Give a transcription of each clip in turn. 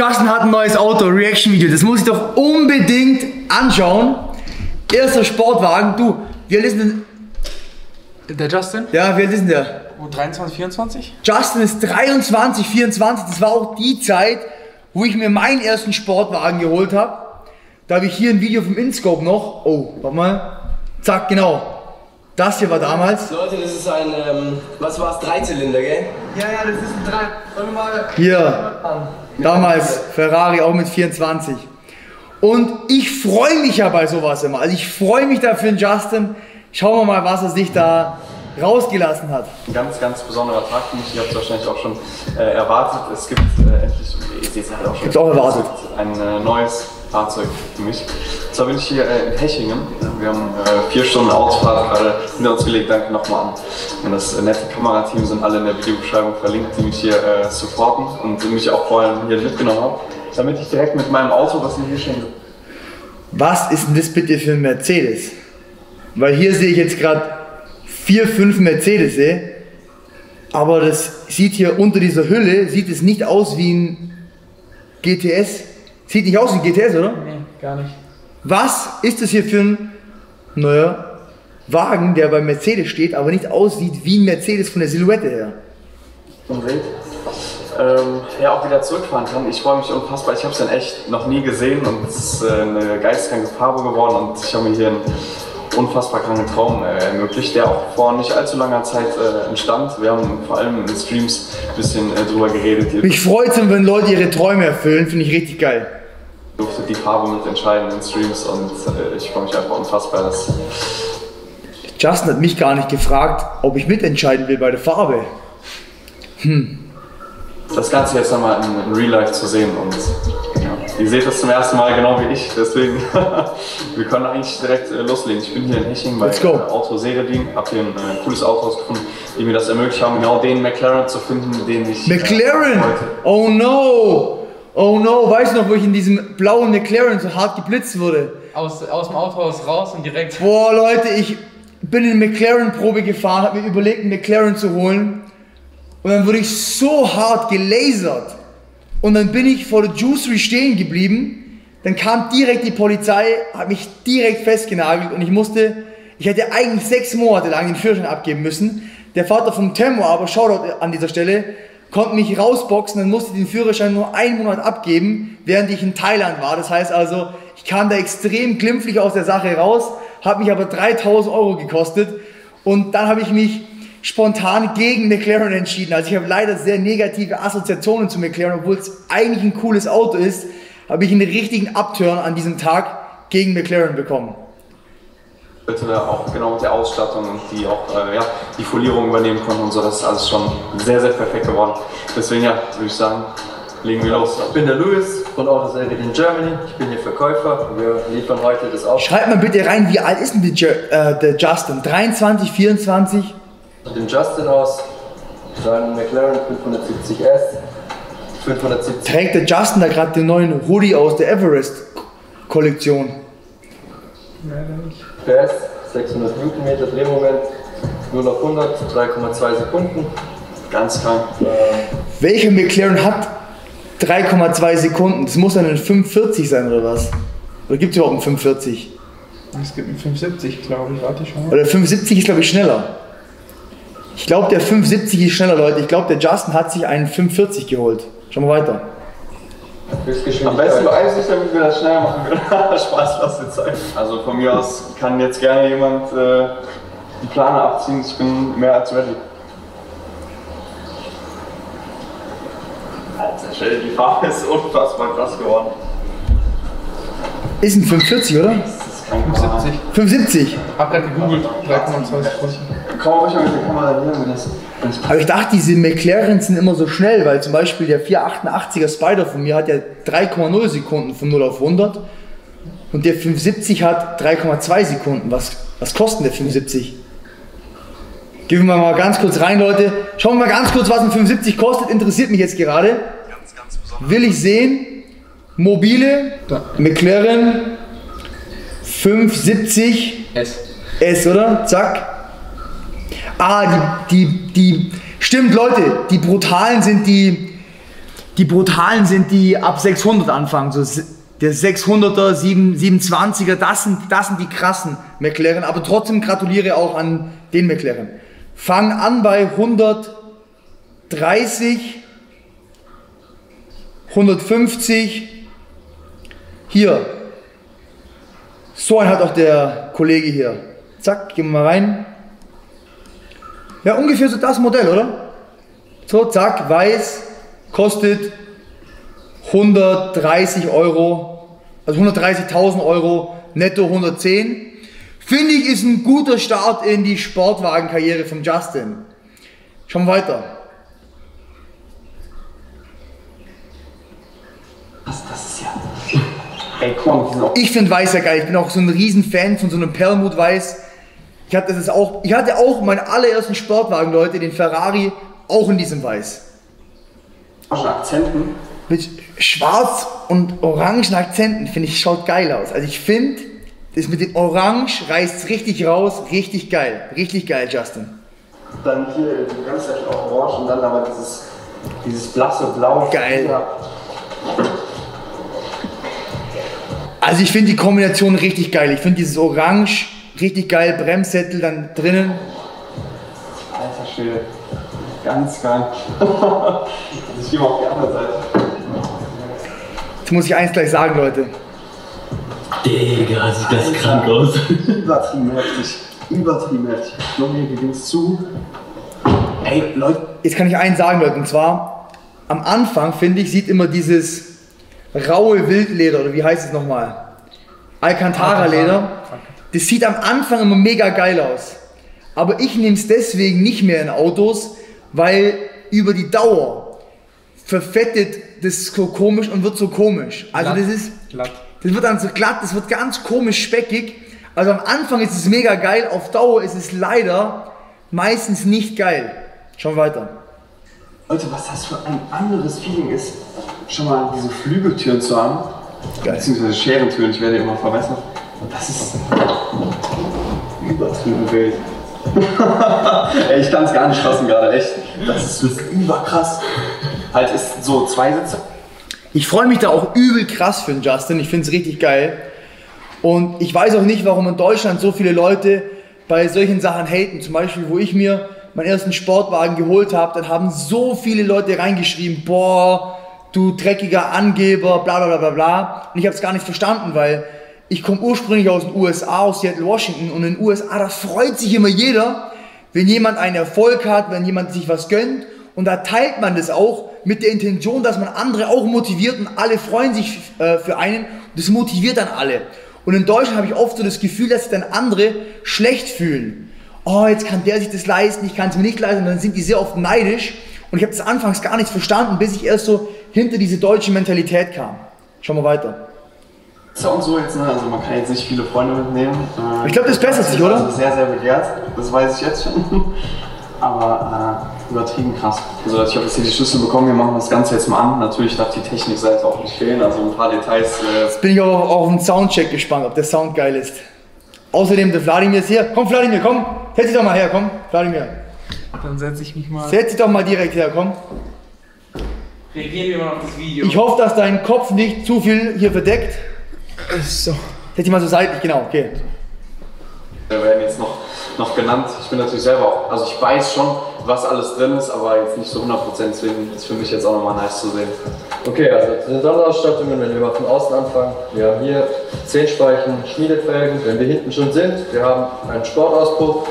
Justin hat ein neues Auto, Reaction-Video, das muss ich doch unbedingt anschauen. Erster Sportwagen, du, wie alt ist denn der Justin? Ja, wie alt ist denn der? Oh, 23, 24? Justin ist 23, 24, das war auch die Zeit, wo ich mir meinen ersten Sportwagen geholt habe. Da habe ich hier ein Video vom InScope noch, oh, warte mal, zack, genau. Das hier war damals. Leute, das ist ein, was war es, Dreizylinder, gell? Ja, ja, das ist ein Drei. Schau mal hier, damals Ferrari auch mit 24. Und ich freue mich ja bei sowas immer. Also ich freue mich da für den Justin. Schauen wir mal, was er sich da rausgelassen hat. Ein ganz, ganz besonderer Tag für mich. Ich habe es wahrscheinlich auch schon erwartet. Es gibt endlich, ich sehe es halt auch schon, ein neues Fahrzeug für mich. Zwar bin ich hier in Hechingen. Wir haben 4 Stunden Autofahrt gerade hinter uns gelegt. Danke nochmal an das nette Kamerateam, sind alle in der Videobeschreibung verlinkt, die mich hier supporten und die mich auch vorher hier mitgenommen haben, damit ich direkt mit meinem Auto, was mir hier schenke. Was ist denn das bitte für ein Mercedes? Weil hier sehe ich jetzt gerade 4-5 Mercedes, aber das sieht hier unter dieser Hülle, sieht es nicht aus wie ein GTS. Sieht nicht aus wie ein GTS, oder? Nee, gar nicht. Was ist das hier für ein neuer Wagen, der bei Mercedes steht, aber nicht aussieht wie ein Mercedes von der Silhouette her? Okay. Ja, auch wieder zurückfahren kann. Ich freue mich unfassbar. Ich habe es dann echt noch nie gesehen und es ist eine geisteskranke Farbe geworden und ich habe mir hier einen unfassbar kranken Traum ermöglicht, der auch vor nicht allzu langer Zeit entstand. Wir haben vor allem in den Streams ein bisschen drüber geredet. Mich freut es, wenn Leute ihre Träume erfüllen. Finde ich richtig geil. Ich durfte die Farbe mit entscheiden in Streams und ich freue mich einfach unfassbar, dass... Justin hat mich gar nicht gefragt, ob ich mitentscheiden will bei der Farbe. Das Ganze jetzt einmal in Real Life zu sehen und ja, ihr seht das zum ersten Mal genau wie ich, deswegen wir können eigentlich direkt loslegen. Ich bin hier in Hechingen bei Auto Seredin, habe hier ein cooles Auto gefunden, die mir das ermöglicht haben, genau den McLaren zu finden, den ich... McLaren! Oh no! Oh no, weißt du noch, wo ich in diesem blauen McLaren so hart geblitzt wurde? Aus dem Autohaus raus und direkt... Boah Leute, ich bin in eine McLaren-Probe gefahren, habe mir überlegt, einen McLaren zu holen. Und dann wurde ich so hart gelasert. Und dann bin ich vor der Juicery stehen geblieben. Dann kam direkt die Polizei, hat mich direkt festgenagelt und ich hätte eigentlich 6 Monate lang den Führerschein abgeben müssen. Der Vater vom Temmo, aber Shoutout an dieser Stelle, konnte mich rausboxen, dann musste ich den Führerschein nur 1 Monat abgeben, während ich in Thailand war. Das heißt also, ich kam da extrem glimpflich aus der Sache raus, habe mich aber 3.000 € gekostet und dann habe ich mich spontan gegen McLaren entschieden. Also ich habe leider sehr negative Assoziationen zu McLaren, obwohl es eigentlich ein cooles Auto ist, habe ich einen richtigen Upturn an diesem Tag gegen McLaren bekommen. Auch genau mit der Ausstattung und die auch ja, die Folierung übernehmen konnten und so, das ist alles schon sehr, sehr perfekt geworden. Deswegen ja, würde ich sagen, legen wir los. Ich bin der Louis von Auto Seredin Germany, ich bin hier Verkäufer, wir liefern heute das Auto. Schreibt mal bitte rein, wie alt ist denn der Justin? 23, 24? Mit dem Justin aus, dann McLaren 570S, 570. Trägt der Justin da gerade den neuen Hoodie aus der Everest-Kollektion? Nein, nicht. PS, 600 Newtonmeter, Drehmoment, 0 auf 100, 3,2 Sekunden. Ganz krank. Welcher McLaren hat 3,2 Sekunden? Das muss dann ein 540 sein oder was? Oder gibt es überhaupt einen 540? Es gibt einen 570, glaube ich. Warte schon. Oder der 570 ist, glaube ich, schneller. Ich glaube, der 570 ist schneller, Leute. Ich glaube, der Justin hat sich einen 540 geholt. Schauen wir weiter. Am besten beeilst dich, damit wir das schneller machen können. Spaß, lass dir Zeit. Also von mir aus kann jetzt gerne jemand die Plane abziehen. Ich bin mehr als ready. Alter Schell, die Farbe ist unfassbar krass geworden. Ist ein 45, oder? Das ist kein 75. 75? Ich hab grad gegoogelt. 3,20. Komm ruhig mal mit der Kamera hier, wenn das... Aber ich dachte, diese McLarens sind immer so schnell, weil zum Beispiel der 488er Spider von mir hat ja 3,0 Sekunden von 0 auf 100 und der 570 hat 3,2 Sekunden. Was kostet der 570? Gehen wir mal ganz kurz rein, Leute. Schauen wir mal ganz kurz, was ein 570 kostet. Interessiert mich jetzt gerade. Will ich sehen. Mobile McLaren 570 S, oder? Zack. Ah, die, stimmt Leute, die brutalen sind die die brutalen sind, die ab 600 anfangen. So der 600er, 720er, das sind die krassen McLaren. Aber trotzdem gratuliere auch an den McLaren. Fang an bei 130, 150. Hier. So einen hat auch der Kollege hier. Zack, gehen wir mal rein. Ja, ungefähr so das Modell, oder? So, zack, weiß, kostet 130 Euro, also 130.000 Euro, netto 110. Finde ich, ist ein guter Start in die Sportwagenkarriere von Justin. Schauen wir weiter. Das ist ja... Ey, komm, ich finde Weiß ja geil. Ich bin auch so ein riesen Fan von so einem Perlmutt Weiß. Ich hatte auch meinen allerersten Sportwagen, Leute, den Ferrari, auch in diesem Weiß. Orangen Akzenten. Mit schwarz und orangen Akzenten, finde ich, schaut geil aus. Also ich finde, das mit dem Orange reißt richtig raus, richtig geil. Richtig geil, Justin. Dann hier die ganze Zeit auch orange und dann aber dieses blasse Blau. Geil. Ja. Also ich finde die Kombination richtig geil. Ich finde dieses Orange richtig geil, Bremssättel dann drinnen. Alter Schwede, ganz geil. Ich gehe mal auf die andere Seite. Jetzt muss ich eins gleich sagen, Leute. Digga, sieht das krank aus. Übertrieben heftig. Übertrieben heftig. Noch mehr gewinnst zu. Ey, Leute. Jetzt kann ich eins sagen, Leute, und zwar, am Anfang, finde ich, sieht immer dieses raue Wildleder, oder wie heißt es nochmal? Alcantara-Leder. Das sieht am Anfang immer mega geil aus. Aber ich nehme es deswegen nicht mehr in Autos, weil über die Dauer verfettet das so komisch und wird so komisch. Also glatt. Das wird dann so glatt, das wird ganz komisch speckig. Also am Anfang ist es mega geil, auf Dauer ist es leider meistens nicht geil. Schauen wir weiter. Leute, was das für ein anderes Feeling ist, schon mal diese Flügeltüren zu haben, geil. Beziehungsweise Scherentüren, ich werde immer verwässern. Das ist übertrieben wild. Ey, ich kann es gar nicht fassen gerade, echt. Das ist überkrass. Halt ist so, zwei Sitze. Ich freue mich da auch übel krass für den Justin, ich finde es richtig geil. Und ich weiß auch nicht, warum in Deutschland so viele Leute bei solchen Sachen haten. Zum Beispiel, wo ich mir meinen ersten Sportwagen geholt habe, dann haben so viele Leute reingeschrieben, boah, du dreckiger Angeber, bla bla bla bla. Und ich habe es gar nicht verstanden, weil ich komme ursprünglich aus den USA, aus Seattle, Washington, und in den USA, da freut sich immer jeder, wenn jemand einen Erfolg hat, wenn jemand sich was gönnt, und da teilt man das auch mit der Intention, dass man andere auch motiviert und alle freuen sich für einen, und das motiviert dann alle. Und in Deutschland habe ich oft so das Gefühl, dass sich dann andere schlecht fühlen. Oh, jetzt kann der sich das leisten, ich kann es mir nicht leisten, und dann sind die sehr oft neidisch. Und ich habe das anfangs gar nicht verstanden, bis ich erst so hinter diese deutsche Mentalität kam. Schauen wir weiter. Ist ja auch so jetzt, ne? Also man kann jetzt nicht viele Freunde mitnehmen. Ich glaube, das bessert sich, oder? Also sehr, sehr begehrt. Das weiß ich jetzt schon. Aber übertrieben krass. Also ich habe jetzt hier die Schlüssel bekommen, wir machen das Ganze jetzt mal an. Natürlich darf die Technikseite auch nicht fehlen, also ein paar Details. Jetzt bin ich auch auf den Soundcheck gespannt, ob der Sound geil ist. Außerdem, der Vladimir ist hier. Komm, Vladimir, komm. Setz dich doch mal her, komm. Vladimir. Dann setze ich mich mal. Setz dich doch mal direkt her, komm. Reagieren wir mal auf das Video. Ich hoffe, dass dein Kopf nicht zu viel hier verdeckt. So. Setz dich mal so seitlich, genau, okay. Wir werden jetzt noch genannt. Ich bin natürlich selber auch, also ich weiß schon, was alles drin ist, aber jetzt nicht so 100%, deswegen ist für mich jetzt auch nochmal nice zu sehen. Okay, also die Sonderausstattungen, wenn wir mal von außen anfangen, wir haben hier 10 Speichen, Schmiedefelgen, wenn wir hinten schon sind, wir haben einen Sportauspuff,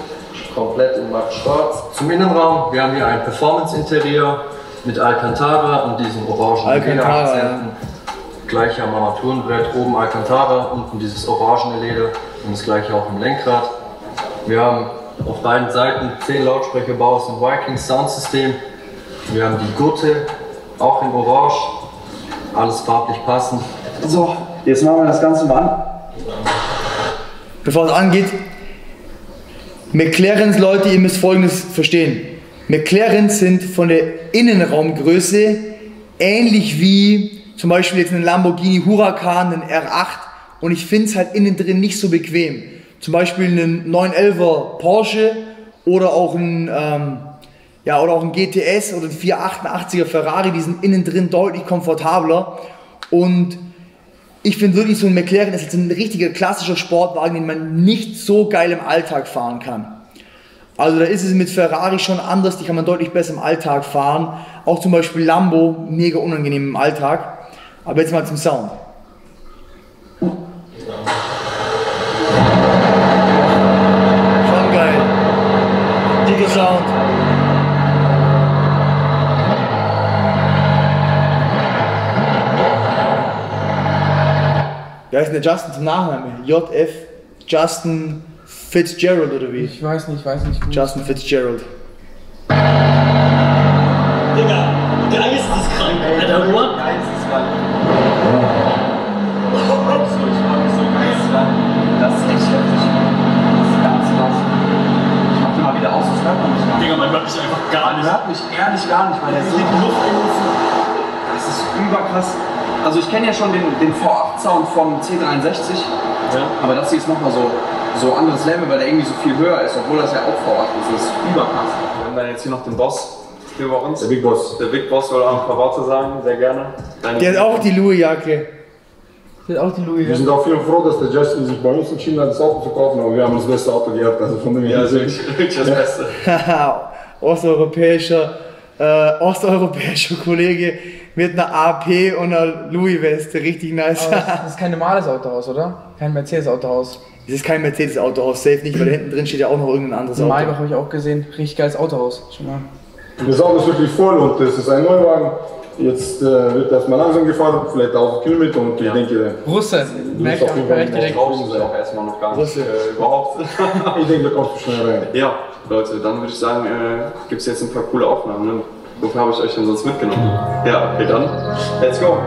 komplett in matt schwarz. Zum Innenraum, wir haben hier ein Performance-Interieur mit Alcantara und diesen orangen Alcantara-Akzenten. Gleich am Armaturenbrett, oben Alcantara, unten dieses orangene Leder und das gleiche auch im Lenkrad. Wir haben auf beiden Seiten 10 Lautsprecher Bose und Vikings Soundsystem. Wir haben die Gurte, auch in orange, alles farblich passend. So, jetzt machen wir das Ganze mal an. Bevor es angeht, McLarens, Leute, ihr müsst Folgendes verstehen. McLarens sind von der Innenraumgröße ähnlich wie zum Beispiel jetzt einen Lamborghini Huracan, einen R8, und ich finde es halt innen drin nicht so bequem. Zum Beispiel einen 911er Porsche oder auch einen ja, oder auch ein GTS oder ein 488er Ferrari, die sind innen drin deutlich komfortabler. Und ich finde wirklich, so ein McLaren ist jetzt ein richtiger klassischer Sportwagen, den man nicht so geil im Alltag fahren kann. Also da ist es mit Ferrari schon anders, die kann man deutlich besser im Alltag fahren. Auch zum Beispiel Lambo, mega unangenehm im Alltag. Aber jetzt mal zum Sound. Schon geil. Dicker Sound. Wer heißt denn der Justin zum Nachnamen? JF Justin Fitzgerald oder wie? Ich weiß nicht. Gut. Justin Fitzgerald. Digga, geisteskrank, Alter, what? Geisteskrank. Ich war nicht so geisteskrank. Das ist echt heftig. Das ist ganz krass. Ich mach den mal wieder aus, das hört man nicht. Digga, man hört mich einfach gar nicht. Man hört mich ehrlich gar nicht, weil der so die Luft in. Das ist überkrass. Also ich kenne ja schon den V8-Sound vom C63, ja. Aber das hier ist nochmal so anderes Level, weil der irgendwie so viel höher ist, obwohl das ja auch V8 ist. Das ist überkrass. Wir haben dann jetzt hier noch den Boss über uns. Der Big Boss. Der Big Boss soll auch ein paar Worte sagen, sehr gerne. Der hat auch die Louis-Jacke. Wir sind auch viel froh, dass der Justin sich bei uns entschieden hat, das Auto zu kaufen, aber wir haben das beste Auto gehabt. Also von dem her ist wirklich das Beste. Osteuropäischer Kollege mit einer AP und einer Louis-Weste, richtig nice. Aber das ist kein normales Autohaus, oder? Kein Mercedes-Autohaus. Das ist kein Mercedes-Autohaus, safe nicht, weil da hinten drin steht ja auch noch irgendein anderes Auto. Maybach habe ich auch gesehen, richtig geiles Autohaus, schon mal. Das Auto ist wirklich voll und das ist ein Neuwagen. Jetzt wird erstmal langsam gefahren, vielleicht 1000 Kilometer und ich denke... Russe, merkt man vielleicht direkt. Russe auch erstmal noch gar nicht überhaupt. Ich denke, da kommst du schnell rein. Ja, Leute, dann würde ich sagen, gibt es jetzt ein paar coole Aufnahmen. Ne? Wofür habe ich euch denn sonst mitgenommen? Ja, okay, dann, let's go!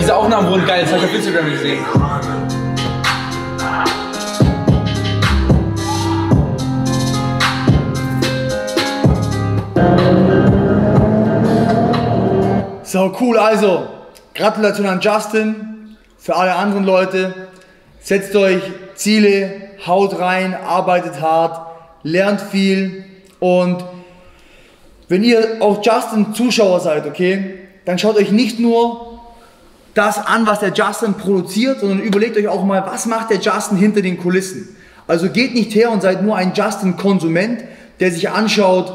Diese Aufnahmen wurden geil, das habe ich auf Instagram gesehen. So cool, also Gratulation an Justin, für alle anderen Leute, setzt euch Ziele, haut rein, arbeitet hart, lernt viel und wenn ihr auch Justin Zuschauer seid, okay, dann schaut euch nicht nur das an, was der Justin produziert, sondern überlegt euch auch mal, was macht der Justin hinter den Kulissen. Also geht nicht her und seid nur ein Justin-Konsument, der sich anschaut,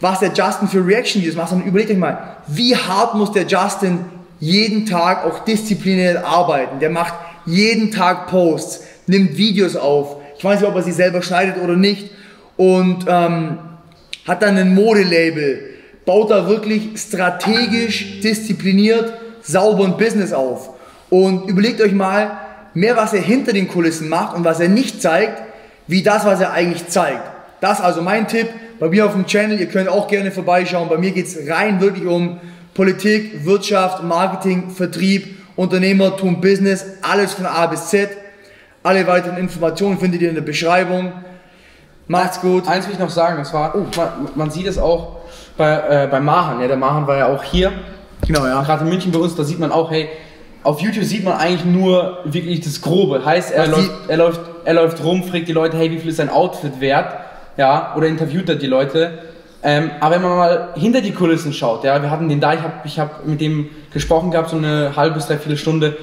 was der Justin für Reaction-Videos macht, sondern überlegt euch mal, wie hart muss der Justin jeden Tag auch diszipliniert arbeiten. Der macht jeden Tag Posts, nimmt Videos auf, ich weiß nicht, ob er sie selber schneidet oder nicht und hat dann ein Modelabel, baut da wirklich strategisch, diszipliniert, sauber ein Business auf. Und überlegt euch mal mehr, was er hinter den Kulissen macht und was er nicht zeigt, wie das, was er eigentlich zeigt. Das ist also mein Tipp. Bei mir auf dem Channel, ihr könnt auch gerne vorbeischauen. Bei mir geht es rein wirklich um Politik, Wirtschaft, Marketing, Vertrieb, Unternehmertum, Business, alles von A bis Z. Alle weiteren Informationen findet ihr in der Beschreibung. Macht's gut. Eins will ich noch sagen, und zwar, man sieht es auch bei Mahan. Ja, der Mahan war ja auch hier. Genau, ja. Gerade in München bei uns, da sieht man auch, hey, auf YouTube sieht man eigentlich nur wirklich das Grobe. Heißt, er läuft rum, fragt die Leute, hey, wie viel ist dein Outfit wert? Ja, oder interviewt er die Leute. Aber wenn man mal hinter die Kulissen schaut, ja, wir hatten den da, ich hab mit dem gesprochen gehabt, so eine halbe bis dreiviertel Stunde.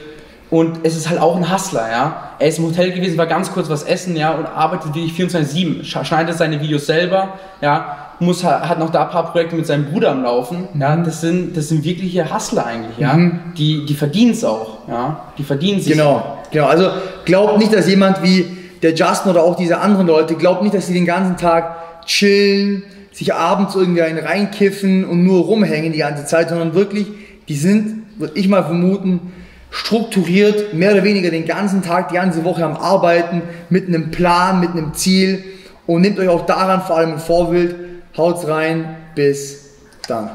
Und es ist halt auch ein Hustler, ja. Er ist im Hotel gewesen, war ganz kurz was essen, ja, und arbeitet wirklich 24/7, schneidet seine Videos selber, ja, hat noch da ein paar Projekte mit seinem Bruder am Laufen, ja. Das sind wirkliche Hustler eigentlich, ja. Mhm. Die verdienen es auch, ja. Die verdienen es. Genau. Also glaubt nicht, dass jemand wie der Justin oder auch diese anderen Leute, glaubt nicht, dass sie den ganzen Tag chillen, sich abends irgendwie einen reinkiffen und nur rumhängen die ganze Zeit, sondern wirklich, die sind, würde ich mal vermuten, strukturiert, mehr oder weniger den ganzen Tag, die ganze Woche am Arbeiten, mit einem Plan, mit einem Ziel und nehmt euch auch daran vor allem ein Vorbild. Haut's rein, bis dann.